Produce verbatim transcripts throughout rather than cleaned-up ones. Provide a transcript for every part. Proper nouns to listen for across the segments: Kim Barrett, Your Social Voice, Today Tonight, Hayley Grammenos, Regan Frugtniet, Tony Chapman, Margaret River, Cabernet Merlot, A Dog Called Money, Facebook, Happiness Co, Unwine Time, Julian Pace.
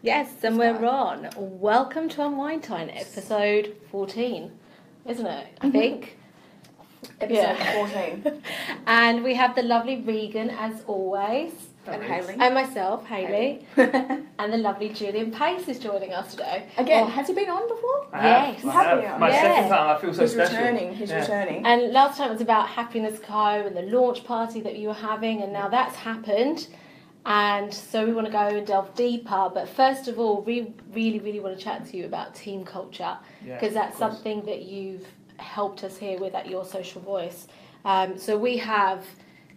Yes, and we're on. Welcome to Unwine Time, episode fourteen, isn't it? I think. Episode yeah. fourteen. And we have the lovely Regan, as always. And Hayley. And myself, Hayley. Hayley. And the lovely Julian Pace is joining us today. Again, well, has he been on before? I yes. Have. I have. Have. My yeah. second time, I feel so He's special. He's returning. He's yeah. returning. And last time it was about Happiness Co and the launch party that you were having, and now that's happened. And so we want to go and delve deeper, but first of all, we really, really want to chat to you about team culture, because yeah, that's something that you've helped us here with at Your Social Voice. Um, so we have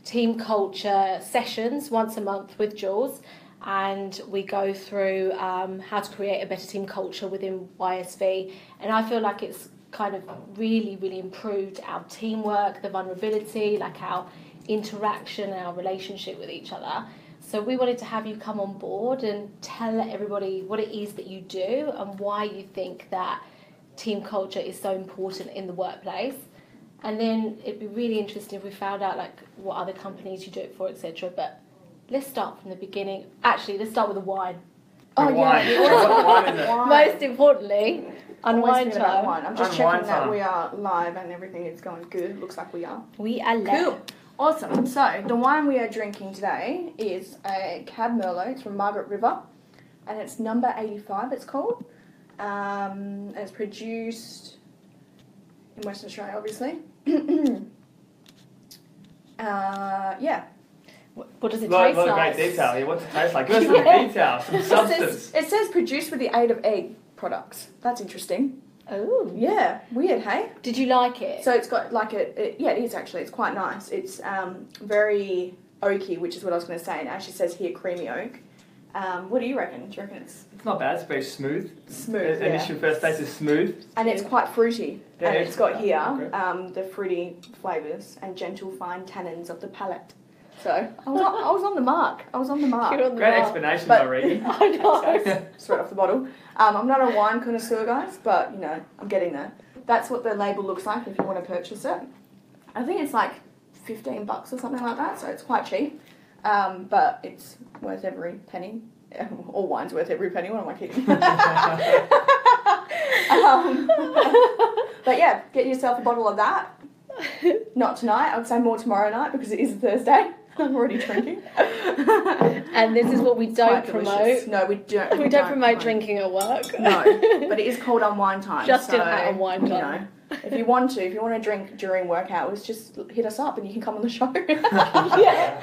team culture sessions once a month with Jules, and we go through um, how to create a better team culture within Y S V, and I feel like it's kind of really, really improved our teamwork, the vulnerability, like our interaction, our relationship with each other. So we wanted to have you come on board and tell everybody what it is that you do and why you think that team culture is so important in the workplace. And then it'd be really interesting if we found out like what other companies you do it for, et cetera. But let's start from the beginning. Actually, let's start with the wine. The oh wine. yeah, most importantly, Unwine Time. Wine. I'm just Unwine checking time. that we are live and everything is going good. Looks like we are. We are live. Cool. Awesome. So the wine we are drinking today is a Cab Merlot. It's from Margaret River, and it's number eighty-five. It's called. Um, and it's produced in Western Australia, obviously. uh, yeah. What, what does it lot, taste lot like? A lot of great detail. Yeah, what's it taste like? Give us yeah. some detail, some substance. It says, it says produced with the aid of egg products. That's interesting. Oh yeah, weird, hey? Did you like it? So it's got like a, it, yeah, it is actually. It's quite nice. It's um, very oaky, which is what I was going to say. And it actually says here creamy oak. Um, what do you reckon? Do you reckon it's? It's not bad. It's very smooth. Smooth. It, yeah. Initial first taste is smooth. And it's quite fruity. Yeah, and it's got here okay. um, the fruity flavours and gentle fine tannins of the palate. So I was, on, I was on the mark. I was on the mark. You're on the Great mark. explanation, by Regan. I know. Straight off the bottle. Um, I'm not a wine connoisseur, guys, but you know, I'm getting there. That's what the label looks like if you want to purchase it. I think it's like fifteen bucks or something like that, so it's quite cheap. Um, but it's worth every penny. All wine's worth every penny. What am I kidding? um, but yeah, get yourself a bottle of that. Not tonight. I would say more tomorrow night because it is Thursday. I'm already drinking. And this is what we don't promote. No, we don't. We, we don't promote drinking at work. No, but it is called Unwine Time. Just so, at Unwine Time. You know, if you want to, if you want to drink during work hours, just hit us up and you can come on the show. yeah.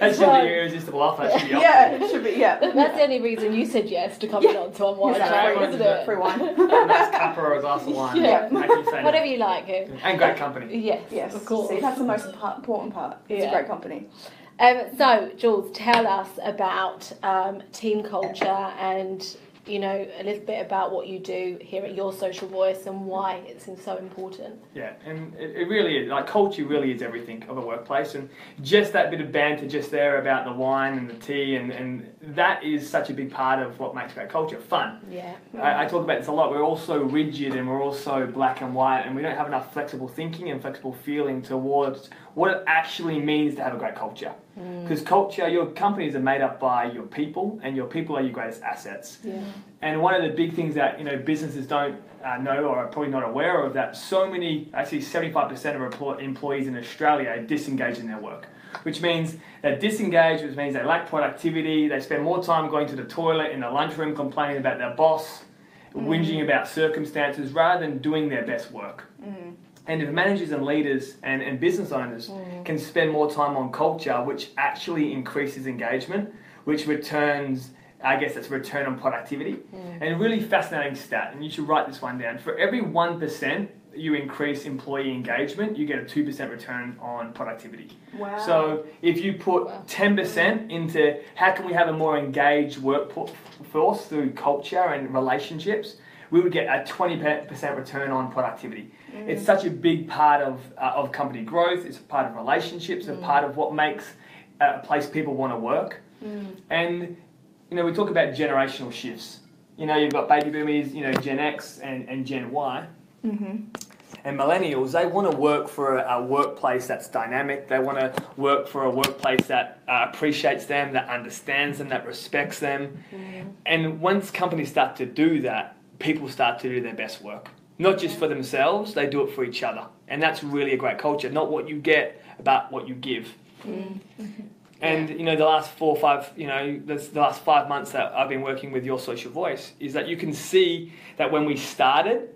That should so, be irresistible offer. That should be yeah, it should be, yeah. That's yeah. the only reason you said yes to coming yeah. on to Unwine Time, isn't it? Free wine. A nice cup or a glass of wine. Yeah. yeah. Whatever you like. Yeah. And great company. Yes, yes, of course. See, that's the most important part. It's yeah. a great company. Um, so, Jules, tell us about um, team culture and, you know, a little bit about what you do here at Your Social Voice and why it's so important. Yeah, and it, it really is, like culture really is everything of a workplace, and just that bit of banter just there about the wine and the tea, and, and that is such a big part of what makes great culture fun. Yeah. I, I talk about this a lot. We're all so rigid and we're all so black and white, and we don't have enough flexible thinking and flexible feeling towards what it actually means to have a great culture. Because mm. culture, your companies are made up by your people, and your people are your greatest assets. Yeah. And one of the big things that, you know, businesses don't uh, know or are probably not aware of, that so many, actually seventy-five percent of employees in Australia are disengaged in their work. Which means they're disengaged, which means they lack productivity, they spend more time going to the toilet in the lunchroom complaining about their boss, mm. whinging about circumstances, rather than doing their best work. Mm. And if managers and leaders and, and business owners mm. can spend more time on culture, which actually increases engagement, which returns, I guess that's return on productivity. Mm. And a really fascinating stat, and you should write this one down. For every one percent you increase employee engagement, you get a two percent return on productivity. Wow. So if you put wow. ten percent into how can we have a more engaged workforce through culture and relationships, we would get a twenty percent return on productivity. Mm. It's such a big part of uh, of company growth. It's a part of relationships, mm. a part of what makes a place people want to work. Mm. And, you know, we talk about generational shifts. You know, you've got baby boomers, you know, Gen X and, and Gen Y. Mm-hmm. and millennials, they want to work for a, a workplace that's dynamic. They want to work for a workplace that uh, appreciates them, that understands them, that respects them. Mm. And once companies start to do that, people start to do their best work. Not just for themselves, they do it for each other. And that's really a great culture, not what you get, but what you give. Mm. And, you know, the last four or five, you know, the last five months that I've been working with Your Social Voice is that you can see that when we started,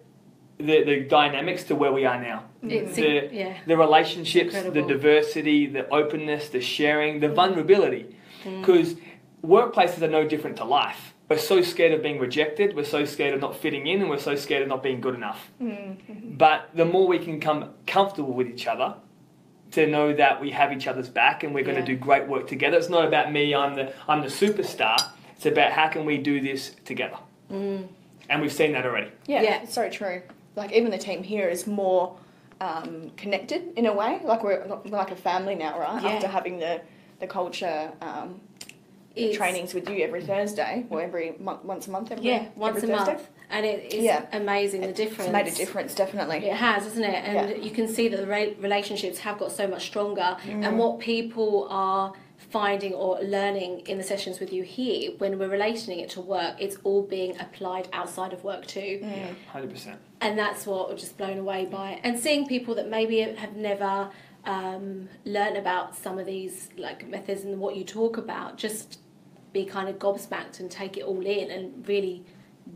the, the dynamics to where we are now. It's the, inc- yeah. the relationships, the diversity, the openness, the sharing, the vulnerability. Because mm. workplaces are no different to life. We're so scared of being rejected, we're so scared of not fitting in, and we're so scared of not being good enough. Mm-hmm. But the more we can come comfortable with each other, to know that we have each other's back and we're going yeah. to do great work together. It's not about me, I'm the I'm the superstar. It's about how can we do this together. Mm. And we've seen that already. Yeah, yeah, it's so true. Like even the team here is more um, connected in a way. Like we're like a family now, right? Yeah. After having the, the culture um, the trainings with you every Thursday or every month, once a month, every yeah, once every a Thursday. month. And it is yeah. amazing, the difference. It's made a difference, definitely. It has, isn't it? And yeah. you can see that the re- relationships have got so much stronger. Mm. And what people are finding or learning in the sessions with you here, when we're relating it to work, it's all being applied outside of work too. Mm. Yeah, one hundred percent. And that's what we're just blown away by it. And seeing people that maybe have never um, learned about some of these like methods and what you talk about, just be kind of gobsmacked and take it all in and really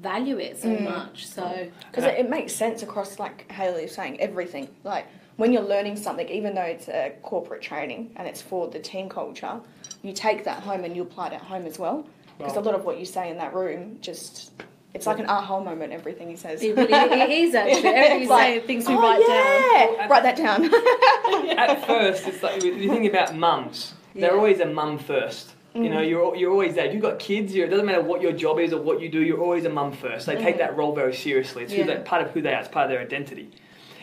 value it so mm. much, so because it, it makes sense across, like Hayley was saying, everything. Like when you're learning something, even though it's a corporate training and it's for the team culture, you take that home and you apply it at home as well, because well, a lot of what you say in that room, just it's like an aha moment, everything he says. It, really, it is actually everything you like, say, things we oh, write yeah. down. At, write that down. At first it's like you think about mums, yeah. they're always a mum first. You know, you're you're always there. If you've got kids, you're, it doesn't matter what your job is or what you do, you're always a mum first. They mm. take that role very seriously. It's yeah. who they, part of who they are. It's part of their identity.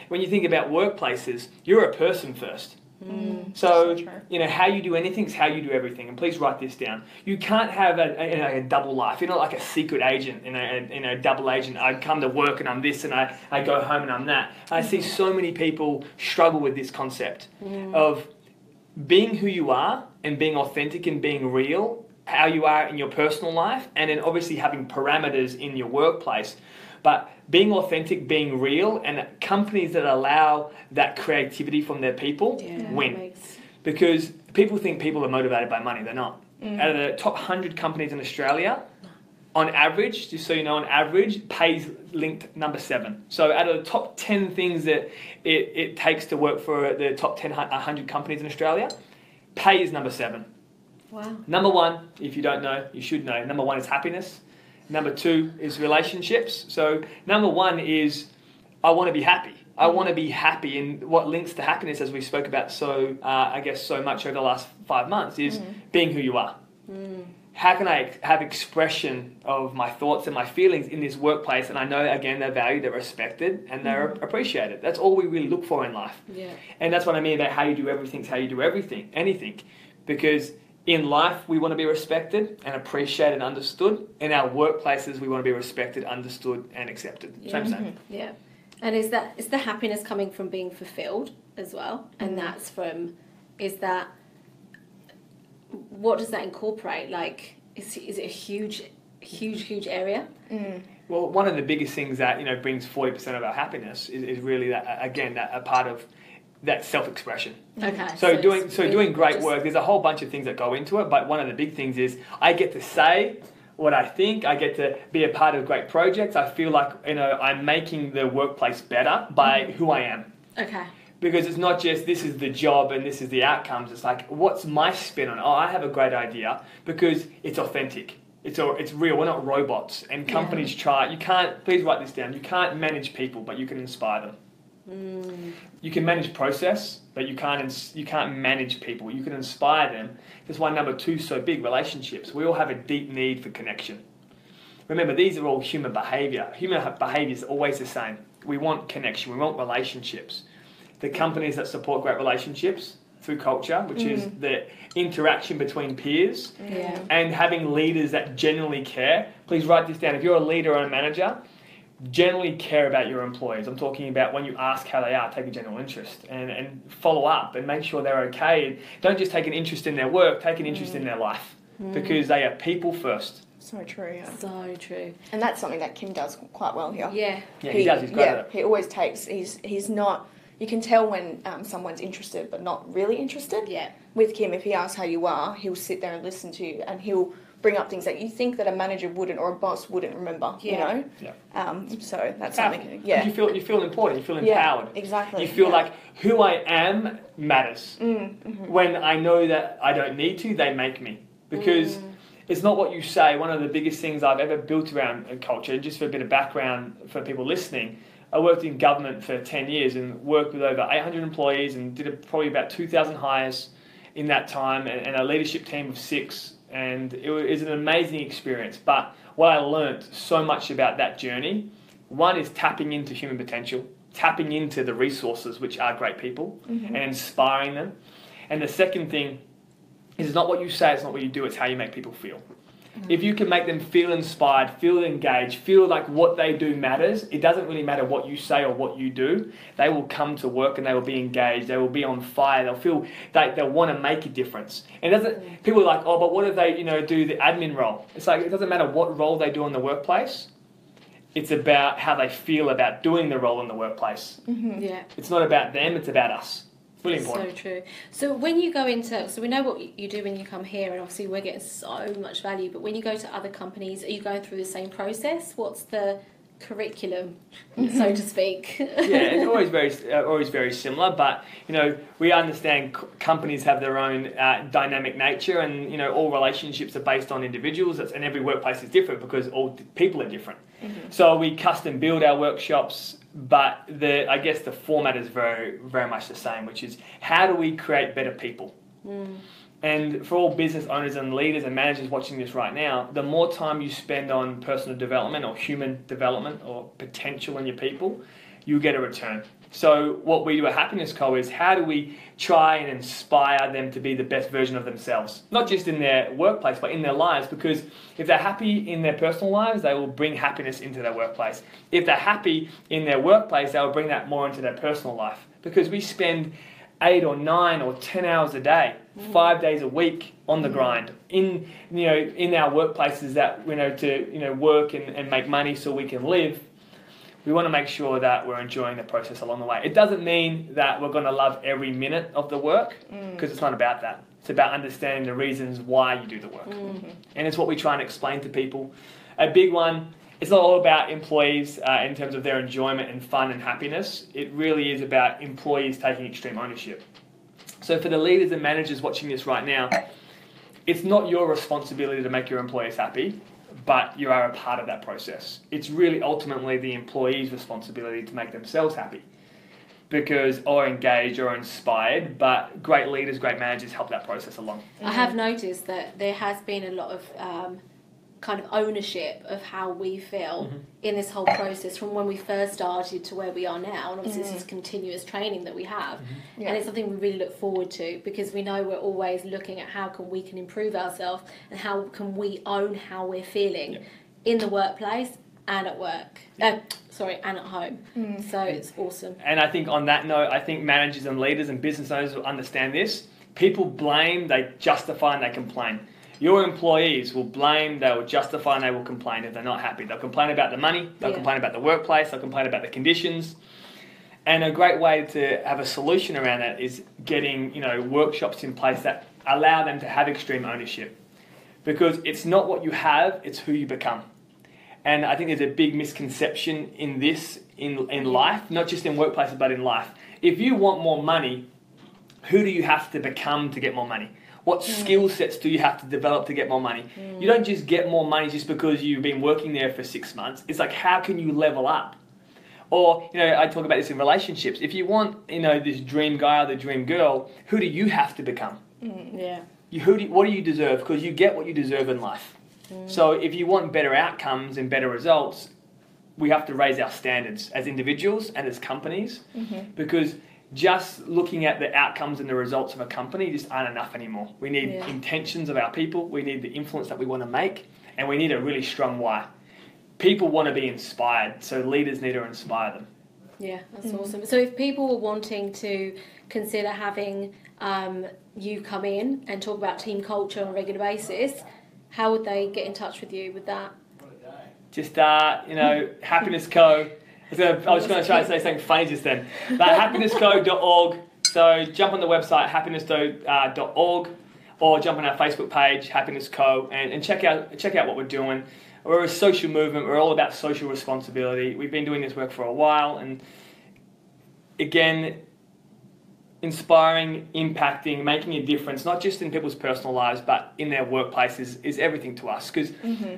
When you think about workplaces, you're a person first. Mm. So, so you know, how you do anything is how you do everything. And please write this down. You can't have a, a, you know, a double life. You're not like a secret agent, you know, a, you know, double agent. I come to work and I'm this and I, I go home and I'm that. I see so many people struggle with this concept mm. of being who you are and being authentic and being real, how you are in your personal life, and then obviously having parameters in your workplace. But being authentic, being real, and companies that allow that creativity from their people yeah, win. Makes... Because people think people are motivated by money. They're not. Mm. Out of the top one hundred companies in Australia, on average, just so you know, on average, pays linked number seven. So out of the top ten things that it, it takes to work for the top ten, one hundred companies in Australia, pay is number seven. Wow. Number one, if you don't know, you should know. Number one is happiness. Number two is relationships. So number one is I want to be happy. I want to be happy. And what links to happiness, as we spoke about so, uh, I guess, so much over the last five months, is mm. being who you are. Mm. How can I have expression of my thoughts and my feelings in this workplace? And I know, again, they're valued, they're respected, and they're mm-hmm. appreciated. That's all we really look for in life. Yeah. And that's what I mean about how you do everything is how you do everything, anything. Because in life, we want to be respected and appreciated and understood. In our workplaces, we want to be respected, understood, and accepted. Yeah. Same, same. Mm-hmm. Yeah. And is that is the happiness coming from being fulfilled as well? And mm-hmm. that's from, is that... what does that incorporate? Like, is, is it a huge, huge, huge area? Mm. Well, one of the biggest things that, you know, brings forty percent of our happiness is, is really, that again, that a part of that self-expression. Okay. So, so doing so doing great just, work, there's a whole bunch of things that go into it, but one of the big things is I get to say what I think, I get to be a part of great projects. I feel like, you know, I'm making the workplace better by mm-hmm. who I am. Okay. Because it's not just this is the job and this is the outcomes. It's like, what's my spin on it? Oh, I have a great idea, because it's authentic. It's all, it's real. We're not robots. And companies yeah. try. You can't, please write this down. You can't manage people, but you can inspire them. Mm. You can manage process, but you can't ins- you can't manage people. You can inspire them. That's why number two is so big, relationships. We all have a deep need for connection. Remember, these are all human behavior. Human behavior is always the same. We want connection. We want relationships. The companies that support great relationships through culture, which mm. is the interaction between peers yeah. and having leaders that genuinely care. Please write this down. If you're a leader or a manager, generally care about your employees. I'm talking about when you ask how they are, take a general interest and, and follow up and make sure they're okay. And don't just take an interest in their work, take an interest mm. in their life mm. because they are people first. So true. Yeah. So true. And that's something that Kim does quite well here. Yeah. Yeah, he, he does. He's great yeah, at it. He always takes, he's, he's not, you can tell when um, someone's interested but not really interested. Yeah. With Kim, if he asks how you are, he'll sit there and listen to you, and he'll bring up things that you think that a manager wouldn't or a boss wouldn't remember, yeah. you know? Yeah. Um, so that's powerful. Something, yeah. You feel, you feel important, you feel empowered. Yeah, exactly. You feel yeah. like who I am matters. Mm, mm-hmm. When I know that I don't need to, they make me. Because mm. it's not what you say. One of the biggest things I've ever built around a culture, just for a bit of background for people listening, I worked in government for ten years and worked with over eight hundred employees and did probably about two thousand hires in that time, and a leadership team of six. And it was an amazing experience. But what I learned so much about that journey, one is tapping into human potential, tapping into the resources, which are great people, mm-hmm. and inspiring them. And the second thing is, it's not what you say, it's not what you do, it's how you make people feel. Mm-hmm. If you can make them feel inspired, feel engaged, feel like what they do matters, it doesn't really matter what you say or what you do. They will come to work and they will be engaged. They will be on fire. They'll feel they they'll want to make a difference. And doesn't people are like, oh, but what if they, you know, do the admin role? It's like, it doesn't matter what role they do in the workplace. It's about how they feel about doing the role in the workplace. Mm-hmm. Yeah. It's not about them. It's about us. Really important. So true. So when you go into, so we know what you do when you come here, and obviously we're getting so much value, but when you go to other companies, are you going through the same process? What's the curriculum, so to speak? Yeah, it's always very, always very similar, but, you know, we understand c- companies have their own uh, dynamic nature, and, you know, all relationships are based on individuals, and every workplace is different because all d- people are different. Mm-hmm. So we custom build our workshops, but the I guess the format is very, very much the same, which is how do we create better people? Mm. And for all business owners and leaders and managers watching this right now, the more time you spend on personal development or human development or potential in your people, you get a return. So what we do at Happiness Co is how do we try and inspire them to be the best version of themselves, not just in their workplace, but in their lives, because if they're happy in their personal lives, they will bring happiness into their workplace. If they're happy in their workplace, they will bring that more into their personal life, because we spend eight or nine or ten hours a day, mm. five days a week on the mm. grind in you know in our workplaces that you know to you know work and, and make money so we can live. We want to make sure that we're enjoying the process along the way. It doesn't mean that we're going to love every minute of the work, because mm. it's not about that. It's about understanding the reasons why you do the work, mm-hmm. and it's what we try and explain to people. A big one. It's not all about employees uh, in terms of their enjoyment and fun and happiness. It really is about employees taking extreme ownership. So for the leaders and managers watching this right now, it's not your responsibility to make your employees happy, but you are a part of that process. It's really ultimately the employee's responsibility to make themselves happy, because or engaged or inspired, but great leaders, great managers help that process along. I have noticed that there has been a lot of... Um, kind of ownership of how we feel mm-hmm. in this whole process, from when we first started to where we are now, and obviously mm-hmm. this is continuous training that we have, mm-hmm. yeah. and it's something we really look forward to, because we know we're always looking at how can we can improve ourselves and how can we own how we're feeling yeah. in the workplace and at work yeah. uh, sorry and at home. Mm-hmm. So it's awesome. And I think on that note, I think managers and leaders and business owners will understand this. People blame, they justify, and they complain. Your employees will blame, they will justify, and they will complain if they're not happy. They'll complain about the money, they'll yeah. complain about the workplace, they'll complain about the conditions. And a great way to have a solution around that is getting, you know, workshops in place that allow them to have extreme ownership. Because it's not what you have, it's who you become. And I think there's a big misconception in this, in, in life, not just in workplaces, but in life. If you want more money, who do you have to become to get more money? What mm. skill sets do you have to develop to get more money? Mm. You don't just get more money just because you've been working there for six months. It's like, how can you level up? Or, you know, I talk about this in relationships. If you want, you know, this dream guy or the dream girl, who do you have to become? Mm, yeah. You, who do, what do you deserve? Because you get what you deserve in life. Mm. So if you want better outcomes and better results, we have to raise our standards as individuals and as companies, mm-hmm. because just looking at the outcomes and the results of a company just aren't enough anymore. We need yeah. intentions of our people, we need the influence that we want to make, and we need a really strong why. people want to be inspired, so leaders need to inspire them. Yeah, that's mm. awesome. So if people were wanting to consider having um, you come in and talk about team culture on a regular basis, how would they get in touch with you with that? Just, uh, you know, Happiness Co. I was, gonna, I was going to try and say something funny just then. But happiness co dot org. So jump on the website, happiness co dot org, or jump on our Facebook page, Happiness Co, and, and check out check out what we're doing. We're a social movement. We're all about social responsibility. We've been doing this work for a while, and again, inspiring, impacting, making a difference, not just in people's personal lives, but in their workplaces, is everything to us. Because mm-hmm.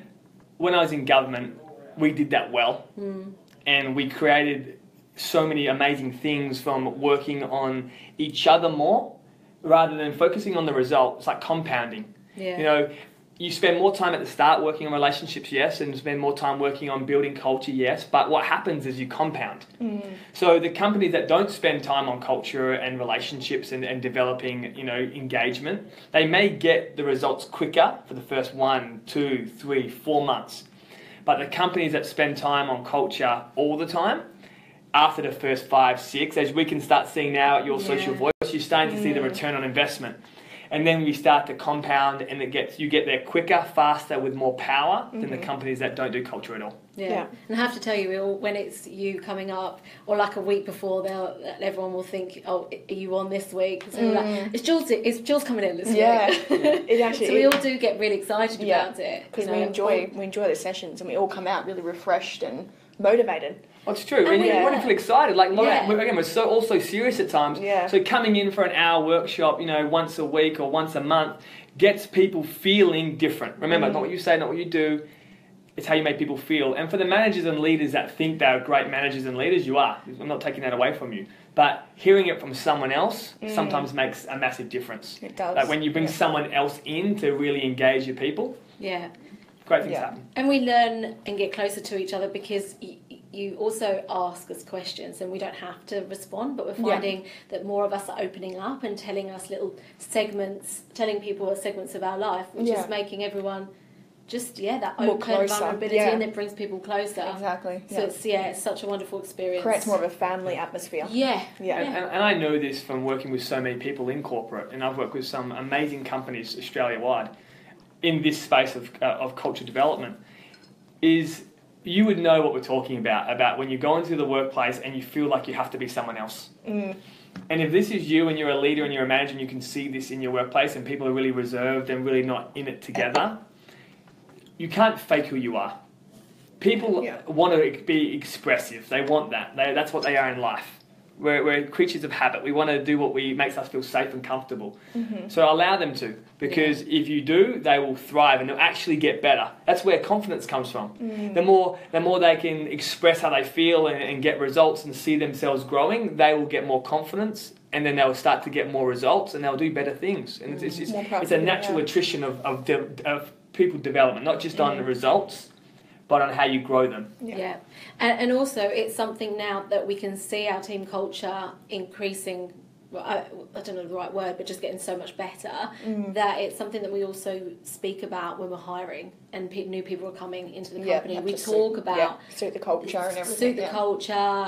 when I was in government, we did that well, mm. and we created so many amazing things from working on each other more rather than focusing on the result. It's like compounding. Yeah. You know, you spend more time at the start working on relationships, yes, and spend more time working on building culture, yes, but what happens is you compound. Mm. So the companies that don't spend time on culture and relationships and, and developing, you know, engagement, they may get the results quicker for the first one, two, three, four months. But the companies that spend time on culture all the time, after the first five, six, as we can start seeing now at Your yeah. Social Voice, you're starting to see mm. the return on investment. And then we start to compound, and it gets you get there quicker, faster, with more power than mm-hmm. the companies that don't do culture at all. Yeah. yeah, and I have to tell you, when it's you coming up, or like a week before, they'll everyone will think, "Oh, are you on this week?" So mm. like, it's Jules. It's Jules coming in this yeah. week. Yeah, it actually. So we all do get really excited yeah. about it because we know? enjoy we enjoy the sessions, and we all come out really refreshed and motivated. Well, it's true. And we yeah. want to feel excited. Like, yeah. again, we're so also serious at times. Yeah. So coming in for an hour workshop, you know, once a week or once a month, gets people feeling different. Remember, mm. not what you say, not what you do. It's how you make people feel. And for the managers and leaders that think they're great managers and leaders, you are. I'm not taking that away from you. But hearing it from someone else mm. sometimes makes a massive difference. It does. Like when you bring yeah. someone else in to really engage your people. Yeah. Great things yeah. happen. And we learn and get closer to each other because y- you also ask us questions, and we don't have to respond, but we're finding yeah. that more of us are opening up and telling us little segments, telling people segments of our life, which yeah. is making everyone just, yeah, that more open closer. vulnerability yeah. and it brings people closer. Exactly. So yeah. it's, yeah, it's such a wonderful experience. Creates more of a family atmosphere. Yeah. yeah. And, and, and I know this from working with so many people in corporate, and I've worked with some amazing companies Australia-wide in this space of, uh, of culture development, is... you would know what we're talking about, about when you go into the workplace and you feel like you have to be someone else. Mm. And if this is you and you're a leader and you're a manager and you can see this in your workplace and people are really reserved and really not in it together, you can't fake who you are. People yeah. want to be expressive. They want that. They, that's what they are in life. We're, we're creatures of habit. We want to do what we makes us feel safe and comfortable. Mm-hmm. So allow them to, because yeah. if you do, they will thrive and they'll actually get better. That's where confidence comes from. Mm. The more the more they can express how they feel and, and get results and see themselves growing, they will get more confidence, and then they'll start to get more results and they'll do better things. And mm. it's, it's, it's, it's a natural yeah. attrition of, of, de- of people development, not just mm. on the results, but on how you grow them. Yeah, yeah. And, and also it's something now that we can see our team culture increasing, well, I, I don't know the right word, but just getting so much better, mm. that it's something that we also speak about when we're hiring and pe- new people are coming into the company. Yeah, we talk suit, about... Yeah, suit the culture and everything. Suit the yeah. culture,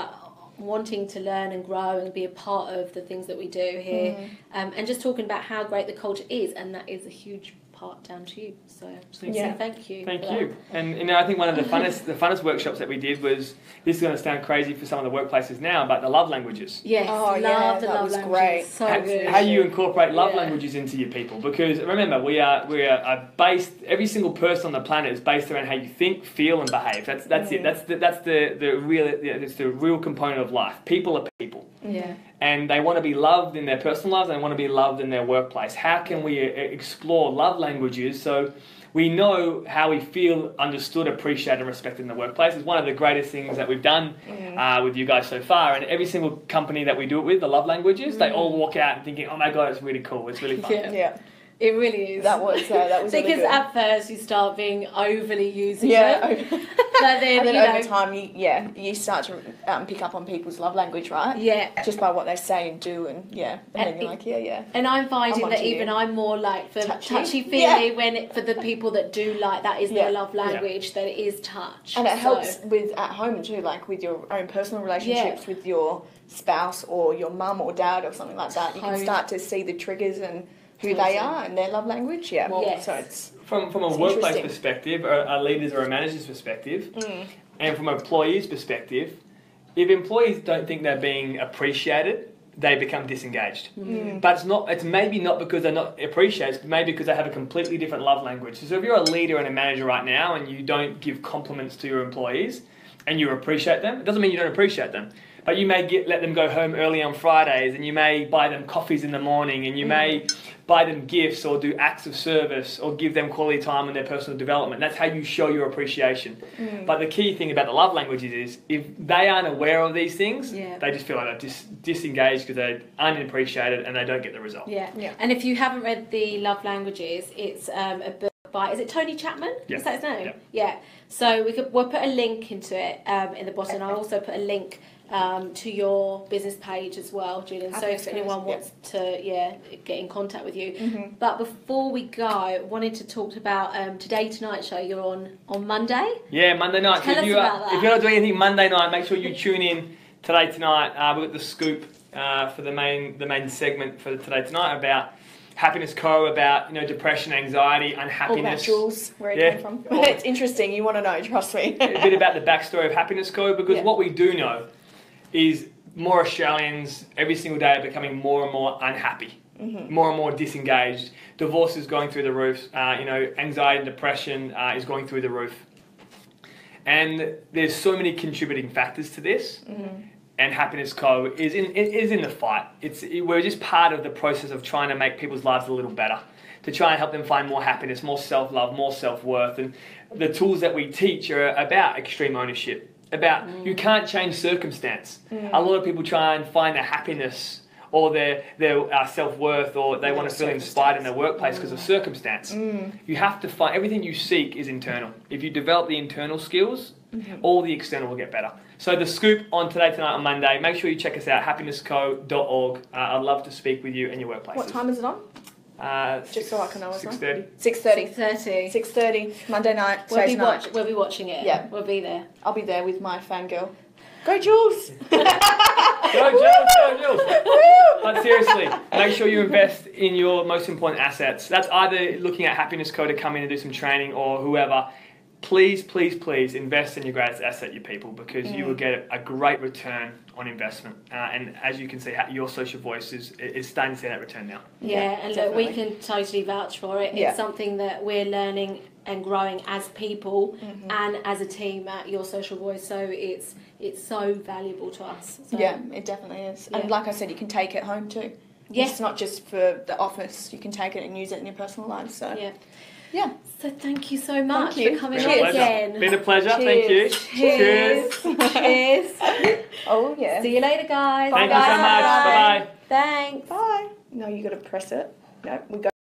wanting to learn and grow and be a part of the things that we do here, mm. um, and just talking about how great the culture is, and that is a huge part down to you. So, yeah. so thank you. Thank you. And you know, I think one of the funnest the funnest workshops that we did was, this is going to sound crazy for some of the workplaces now, but the love languages. Yes. Oh, love yeah, the that love was languages. Great. So how, good. How you incorporate love yeah. languages into your people, because remember, we are we are, are based. Every single person on the planet is based around how you think, feel, and behave. That's that's mm. it. That's the that's the the real it's the real component of life. People are people. Yeah. And they want to be loved in their personal lives, and they want to be loved in their workplace. How can we explore love languages so we know how we feel understood, appreciated, and respected in the workplace? It's one of the greatest things that we've done uh, with you guys so far. And every single company that we do it with, the love languages, mm-hmm. they all walk out and thinking, oh my God, it's really cool, it's really fun. Yeah. yeah. It really is. That was uh, that was because really good. At first you start being overly using yeah, it, over... but then, and then you over know... time, you, yeah, you start to um, pick up on people's love language, right? Yeah, just by what they say and do, and yeah, and, and then you're like, yeah, yeah. And I'm finding I'm that even you. I'm more like for touchy, touchy feely yeah. when it, for the people that do like that is yeah. their love language, yeah. that it is touch, and it so. helps with at home too, like with your own personal relationships yeah. with your spouse or your mum or dad or something like that. You can start to see the triggers and. Who they are and their love language, yeah. Well, yes. So it's from from a it's workplace perspective, or a leader's or a manager's perspective, mm. and from an employee's perspective, if employees don't think they're being appreciated, they become disengaged. Mm. But it's not. It's maybe not because they're not appreciated. Maybe because they have a completely different love language. So if you're a leader and a manager right now, and you don't give compliments to your employees, and you appreciate them, it doesn't mean you don't appreciate them. But you may get, let them go home early on Fridays, and you may buy them coffees in the morning, and you mm. may buy them gifts or do acts of service or give them quality time in their personal development. That's how you show your appreciation. Mm. But the key thing about the love languages is if they aren't aware of these things, yeah. they just feel like they're dis- disengaged because they're unappreciated and they don't get the result. Yeah. yeah. And if you haven't read the love languages, it's um, a book. By, is it Tony Chapman? Yeah. Is that his name? Yeah. yeah. So we could, we'll put a link into it um, in the bottom. I'll also put a link um, to your business page as well, Julian. So if anyone wants yeah. to yeah, get in contact with you. Mm-hmm. But before we go, wanted to talk about um, Today Tonight show you're on on Monday. Yeah, Monday night. Tell so us you about are, that. If you're not doing anything Monday night, make sure you tune in Today Tonight. Uh, we've got the scoop uh, for the main the main segment for Today Tonight about Happiness Co, about, you know, depression, anxiety, unhappiness. All about Jules, where it yeah. came from. It's interesting, you want to know, trust me. A bit about the backstory of Happiness Co, because yeah. what we do know is more Australians every single day are becoming more and more unhappy, mm-hmm. more and more disengaged. Divorce is going through the roof, uh, you know, anxiety and depression uh, is going through the roof. And there's so many contributing factors to this. Mm-hmm. And Happiness Co is in is in the fight. It's it, we're just part of the process of trying to make people's lives a little better, to try and help them find more happiness, more self-love, more self-worth. And the tools that we teach are about extreme ownership, about mm. you can't change circumstance. Mm. A lot of people try and find their happiness or their their uh, self-worth, or they yeah, want to feel inspired in their workplace because mm. of circumstance. Mm. You have to find everything you seek is internal. If you develop the internal skills, mm-hmm. all the external will get better. So the scoop on Today Tonight on Monday, make sure you check us out, happiness co dot org. Uh, I'd love to speak with you in your workplaces. What time is it on? Uh, Just six, so I can know what's on. six thirty. six thirty. six thirty. six thirty, Monday night, we'll Today's be night. Watch, we'll be watching it. Yeah. We'll be there. I'll be there with my fangirl. Go Jules! Go Jules, go Jules! But seriously, make sure you invest in your most important assets. That's either looking at Happiness Co to come in and do some training or whoever. Please, please, please invest in your greatest asset, your people, because mm. you will get a great return on investment. Uh, and as you can see, Your Social Voice is, is starting to see that return now. Yeah, yeah and look, we can totally vouch for it. Yeah. It's something that we're learning and growing as people mm-hmm. and as a team at Your Social Voice. So it's it's so valuable to us. So. Yeah, it definitely is. Yeah. And like I said, you can take it home too. Yes. It's not just for the office. You can take it and use it in your personal life. So. Yeah. Yeah. So thank you so much thank you. for coming on again. Been a pleasure. Cheers. Thank you. Cheers. Cheers. Cheers. Oh, yeah. See you later, guys. Thank Bye, you guys. so much. Bye-bye. Thanks. Bye. No, you got to press it. No, we got